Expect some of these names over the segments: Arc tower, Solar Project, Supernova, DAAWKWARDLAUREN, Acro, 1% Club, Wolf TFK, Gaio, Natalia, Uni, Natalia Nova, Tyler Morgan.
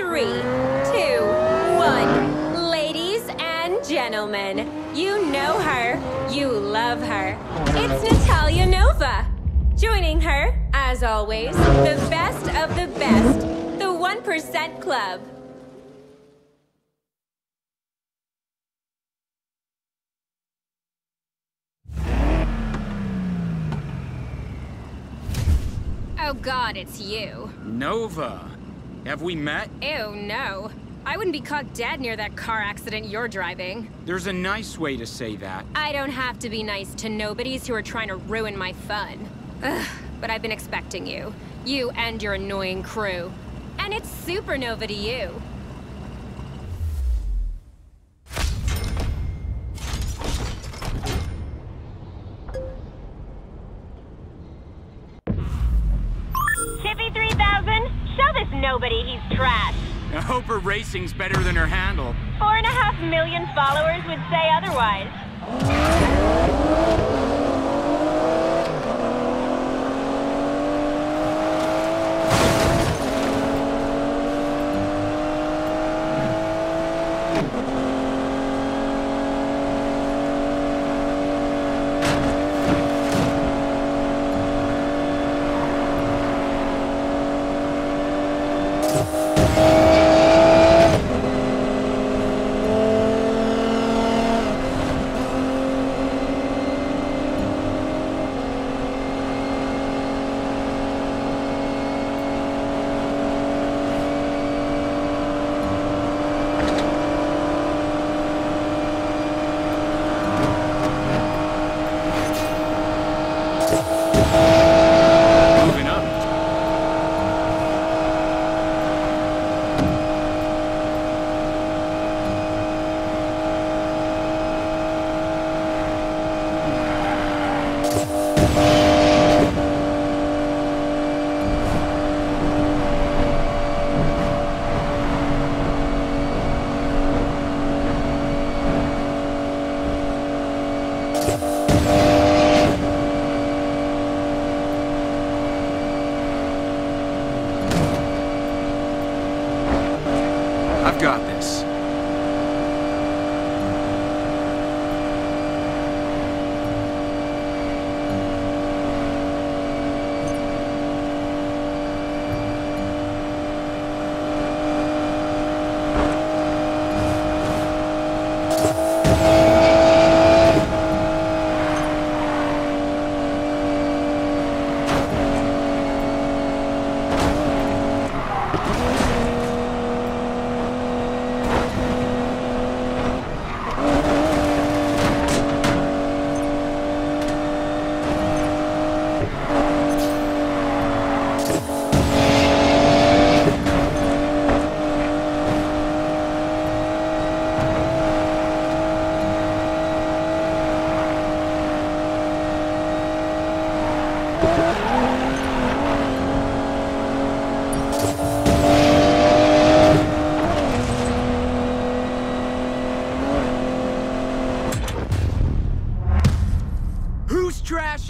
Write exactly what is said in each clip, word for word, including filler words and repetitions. three, two, one. Ladies and gentlemen, you know her, you love her. It's Natalia Nova. Joining her, as always, the best of the best, the one percent Club. Oh God, it's you. Nova, have we met? Ew, no. I wouldn't be caught dead near that car accident you're driving. There's a nice way to say that. I don't have to be nice to nobodies who are trying to ruin my fun. Ugh, but I've been expecting you. You and your annoying crew. And it's Supernova to you. Nobody, he's trash. I hope her racing's better than her handle. Four and a half million followers would say otherwise.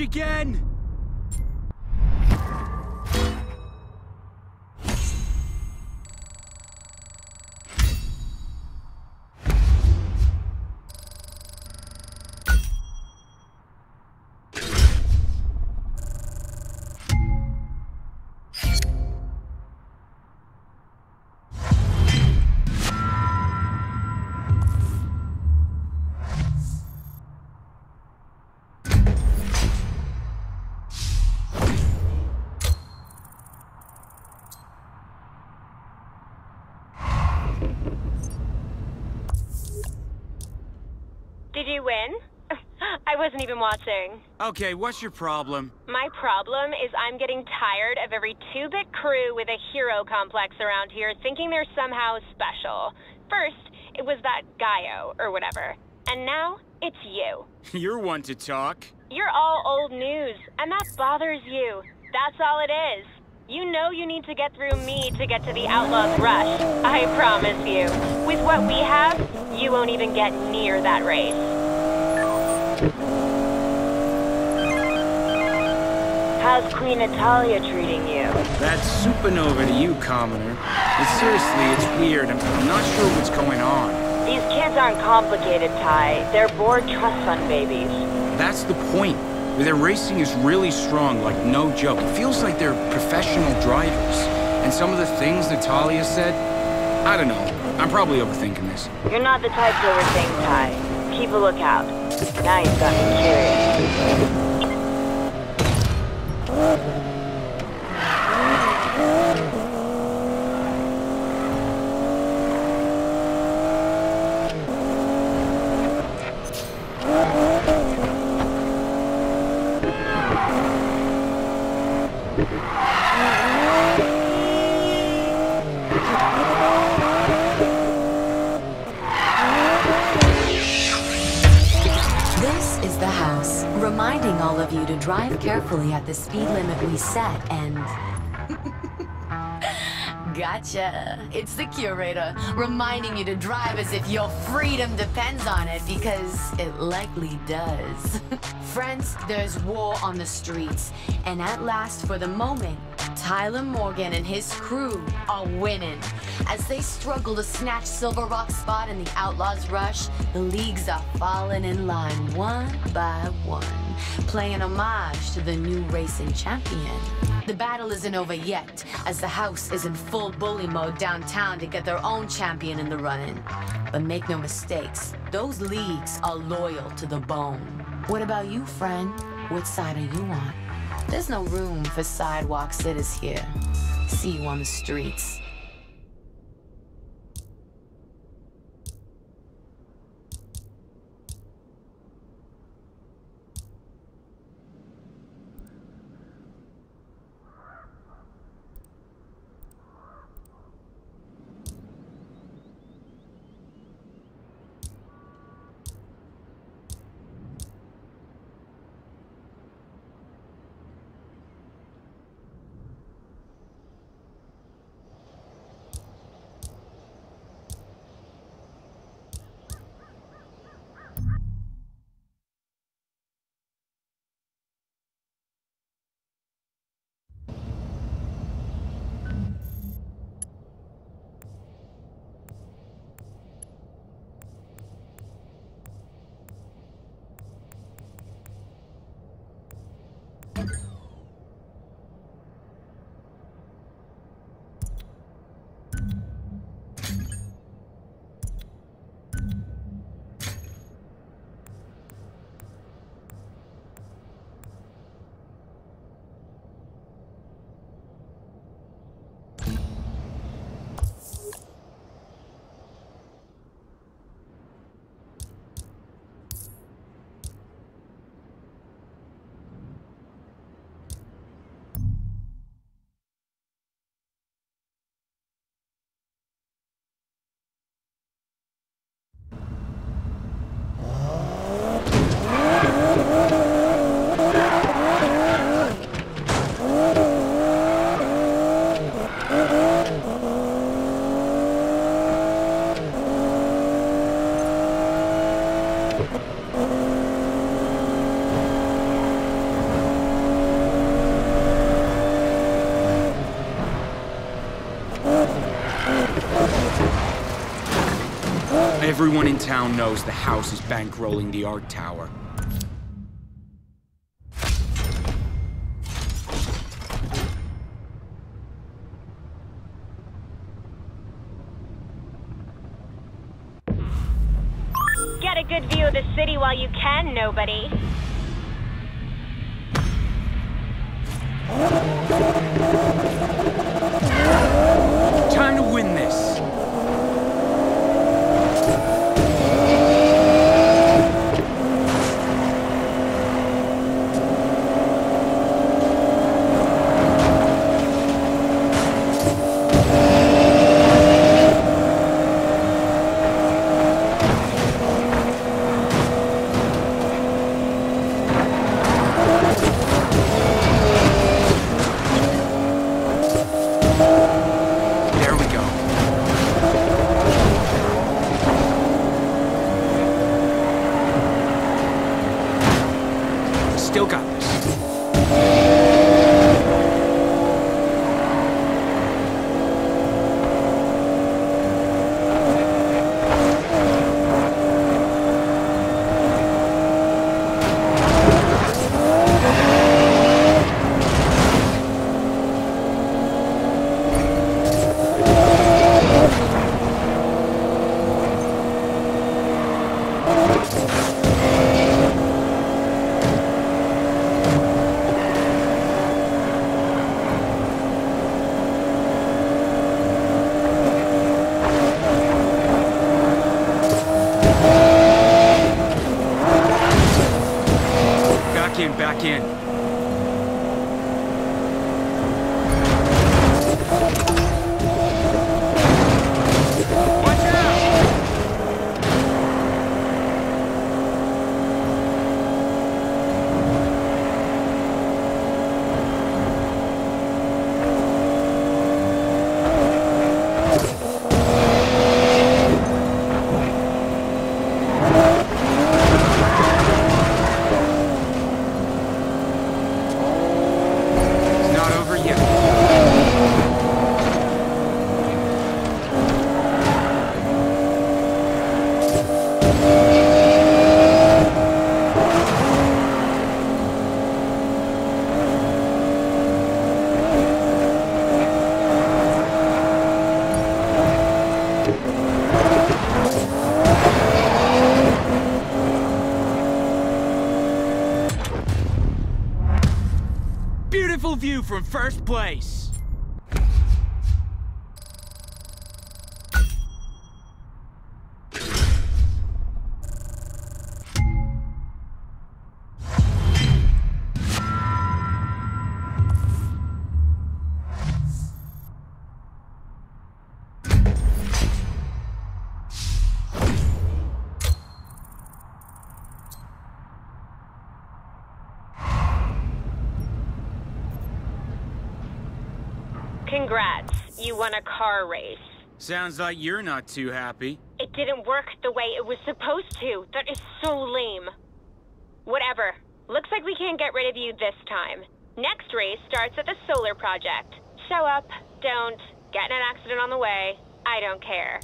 Again! Wasn't even watching. Okay, what's your problem? My problem is I'm getting tired of every two-bit crew with a hero complex around here thinking they're somehow special. First, it was that Gaio or whatever, and now it's you. You're one to talk. You're all old news, and that bothers you. That's all it is. You know you need to get through me to get to the Outlaw's Rush. I promise you. With what we have, you won't even get near that race. How's Queen Natalia treating you? That's supernova to you, commoner. But seriously, it's weird. I'm, I'm not sure what's going on. These kids aren't complicated, Ty. They're bored trust fund babies. That's the point. Their racing is really strong, like no joke. It feels like they're professional drivers. And some of the things Natalia said, I don't know. I'm probably overthinking this. You're not the type to overthink, Ty. Keep a lookout. Now you've got me curious. Drive carefully at the speed limit we set and... Gotcha. It's the curator, reminding you to drive as if your freedom depends on it, because it likely does. Friends, there's war on the streets, and at last, for the moment, Tyler Morgan and his crew are winning. As they struggle to snatch Silver Rock's spot in the Outlaw's Rush, the leagues are falling in line one by one, playing homage to the new racing champion. The battle isn't over yet, as the house is in full bully mode downtown to get their own champion in the running. But make no mistakes, those leagues are loyal to the bone. What about you, friend? Which side are you on? There's no room for sidewalk sitters here. See you on the streets. Everyone in town knows the house is bankrolling the Arc tower. Get a good view of the city while you can, nobody. Time to win this. view from first place. Congrats, you won a car race. Sounds like you're not too happy. It didn't work the way it was supposed to. That is so lame. Whatever. Looks like we can't get rid of you this time. Next race starts at the Solar Project. Show up, don't, get in an accident on the way. I don't care.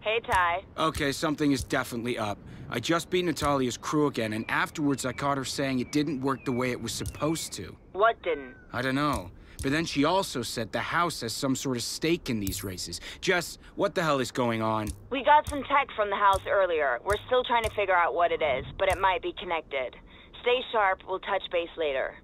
Hey, Ty. Okay, something is definitely up. I just beat Natalia's crew again, and afterwards I caught her saying it didn't work the way it was supposed to. What didn't? I don't know. But then she also said the house has some sort of stake in these races. Jess, what the hell is going on? We got some tech from the house earlier. We're still trying to figure out what it is, but it might be connected. Stay sharp, we'll touch base later.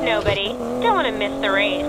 Nobody. Don't want to miss the race.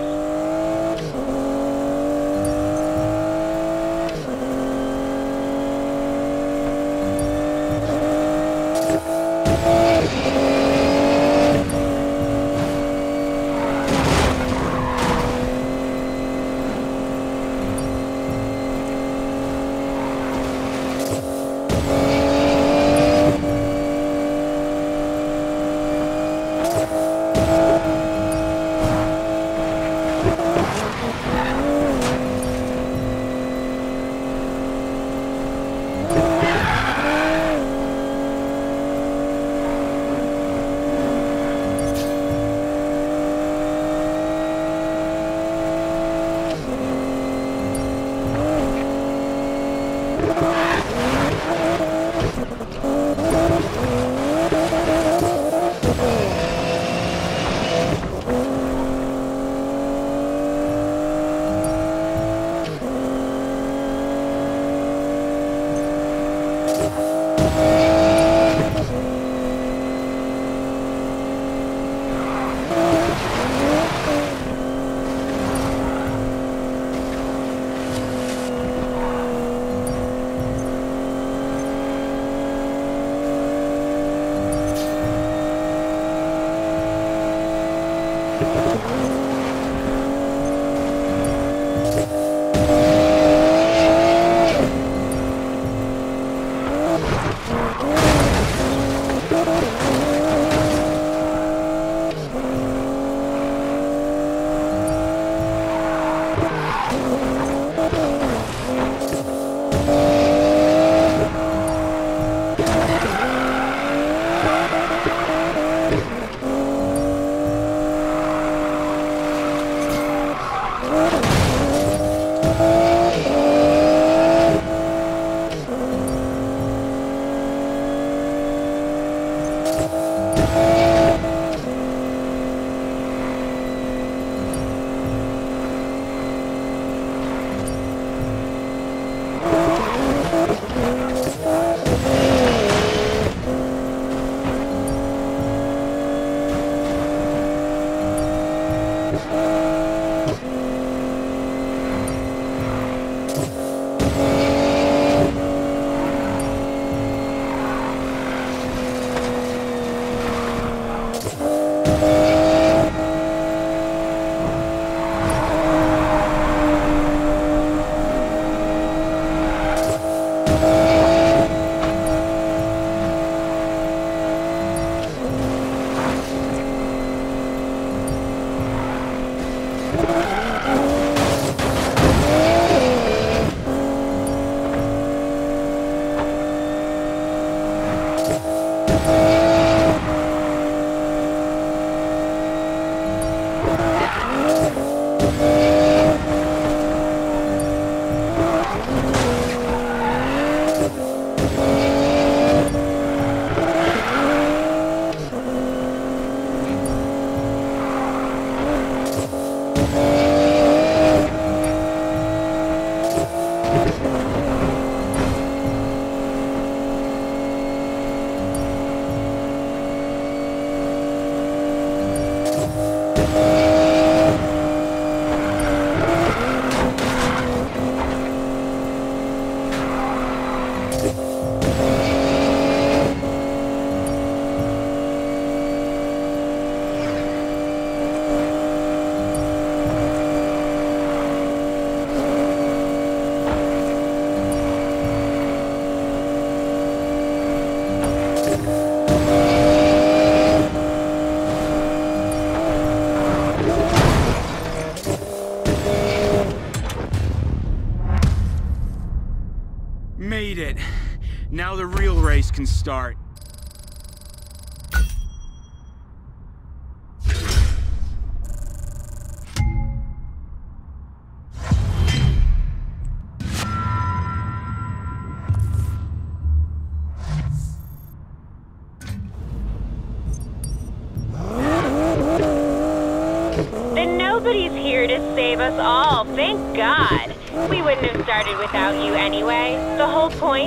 Now the real race can start.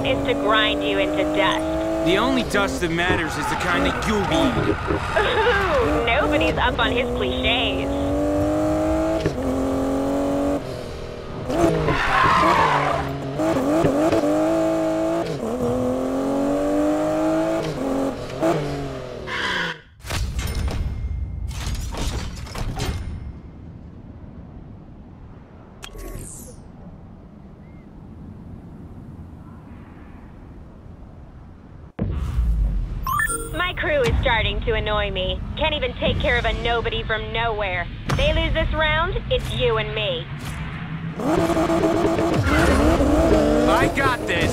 Is to grind you into dust. The only dust that matters is the kind that you eat. Ooh, nobody's up on his cliches. To annoy me. Can't even take care of a nobody from nowhere. They lose this round, it's you and me. I got this.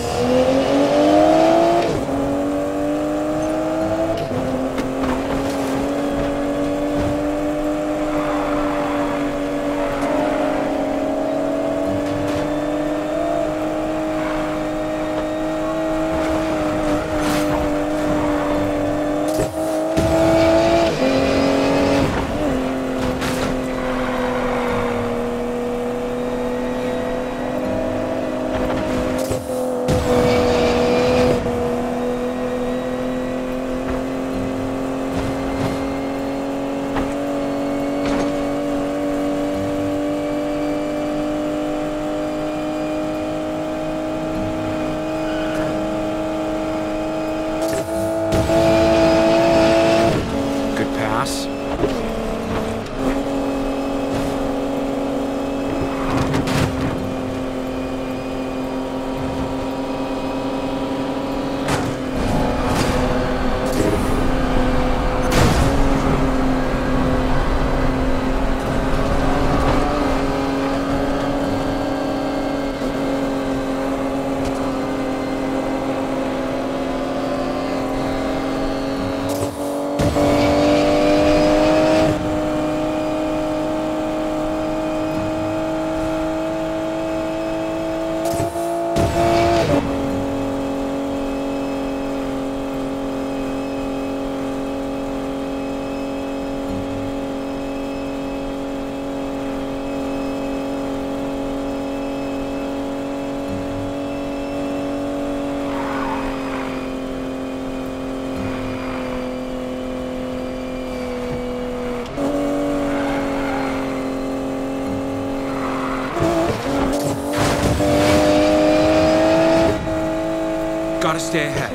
Stay ahead.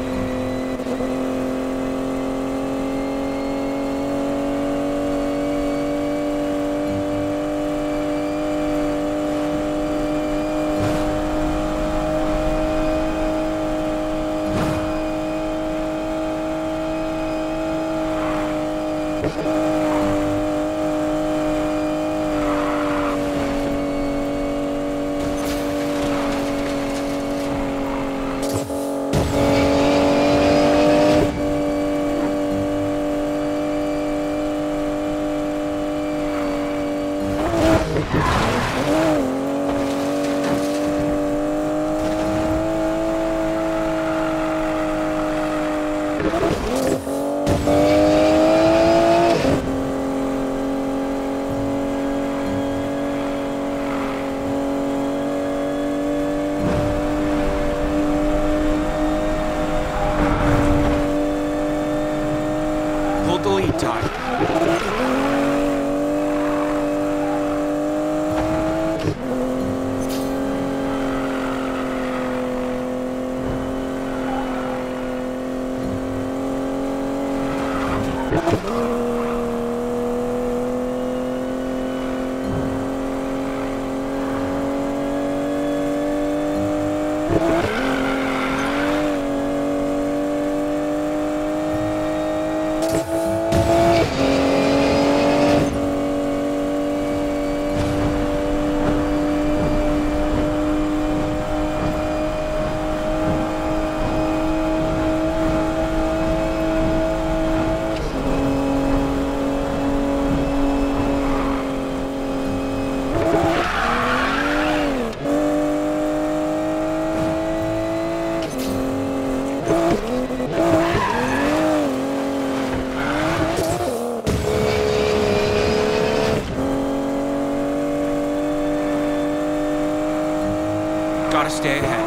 Oh, day ahead.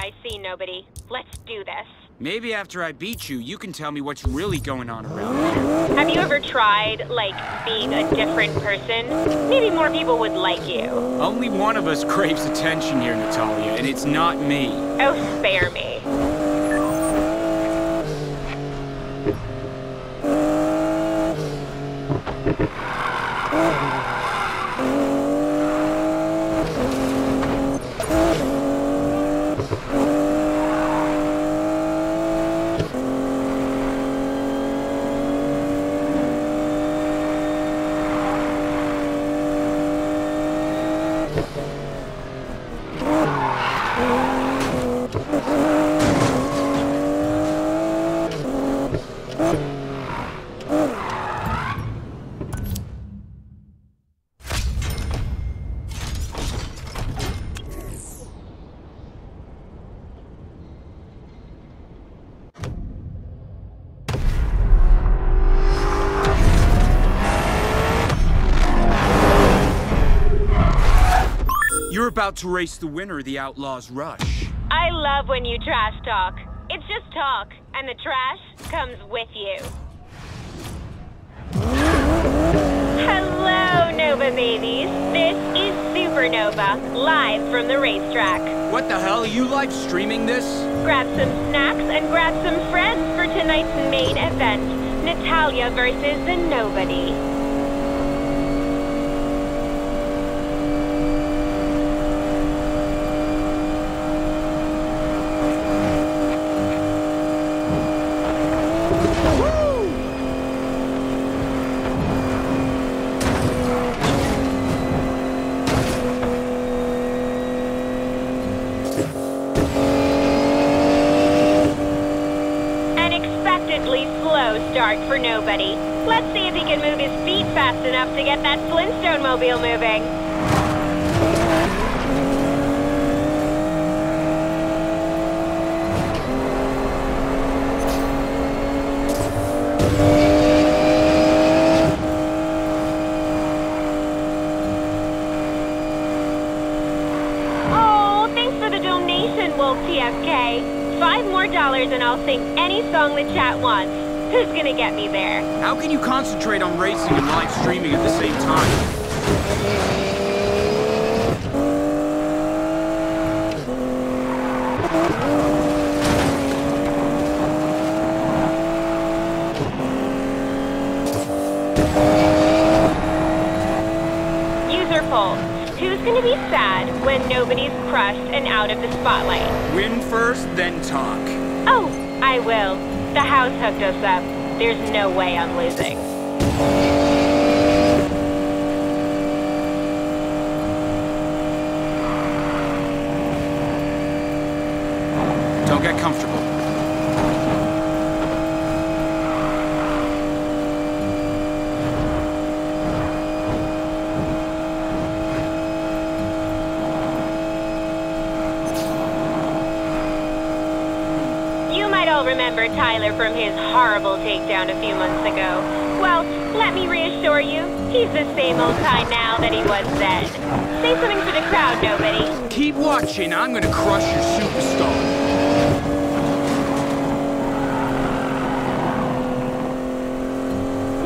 I see nobody. Let's do this. Maybe after I beat you, you can tell me what's really going on around here. Have you ever tried, like, being a different person? Maybe more people would like you. Only one of us craves attention here, Natalia, and it's not me. Oh, spare me. About to race the winner of the Outlaw's Rush. I love when you trash talk. It's just talk, and the trash comes with you. Hello, Nova babies. This is Supernova, live from the racetrack. What the hell? Are you live streaming this? Grab some snacks and grab some friends for tonight's main event, Natalia versus the Nobody. For Nobody. Let's see if he can move his feet fast enough to get that Flintstone mobile moving. Oh, thanks for the donation, Wolf T F K. Five more dollars and I'll sing any song the chat wants. Who's gonna get me there? How can you concentrate on racing and live streaming at the same time? Who's gonna be sad when Nobody's crushed and out of the spotlight? Win first, then talk. Oh, I will. The house hooked us up. There's no way I'm losing. Don't get comfortable. Remember Tyler from his horrible takedown a few months ago. Well, let me reassure you, he's the same old Ty now that he was then. Say something for the crowd, Nobody. Keep watching, I'm gonna crush your superstar.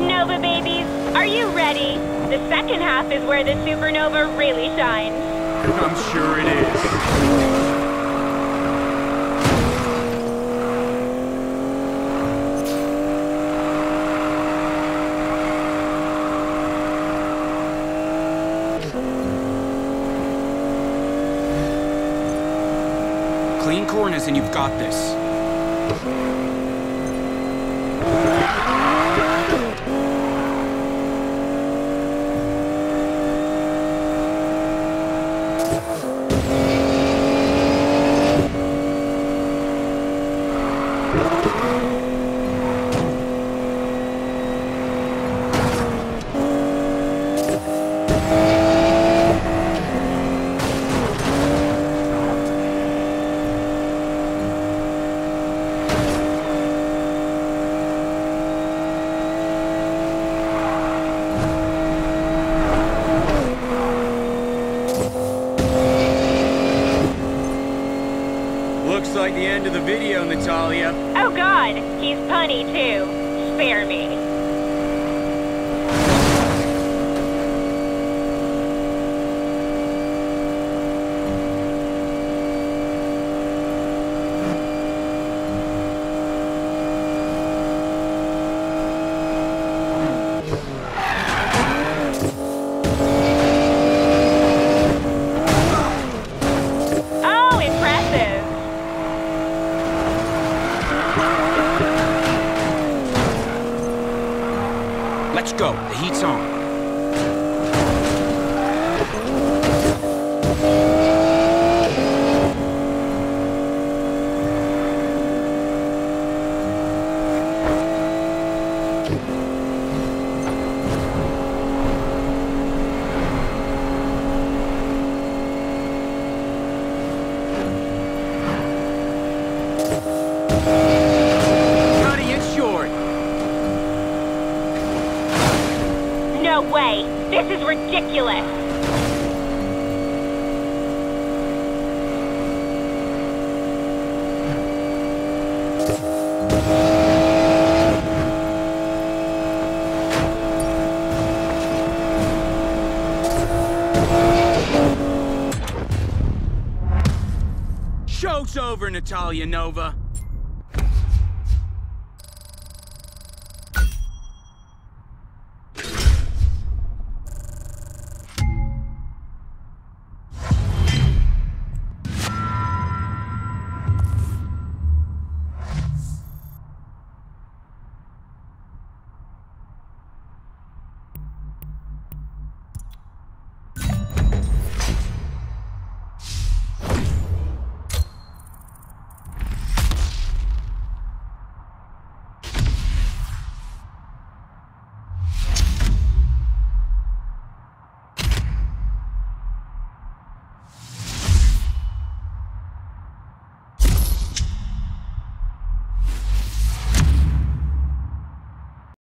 Nova babies, are you ready? The second half is where the Supernova really shines. I'm sure it is. Clean corners and you've got this. Like the end of the video, Natalia. Oh god, he's punny too. Spare me. Let's go. The heat's on. No way! This is ridiculous! Joke's over, Natalia Nova.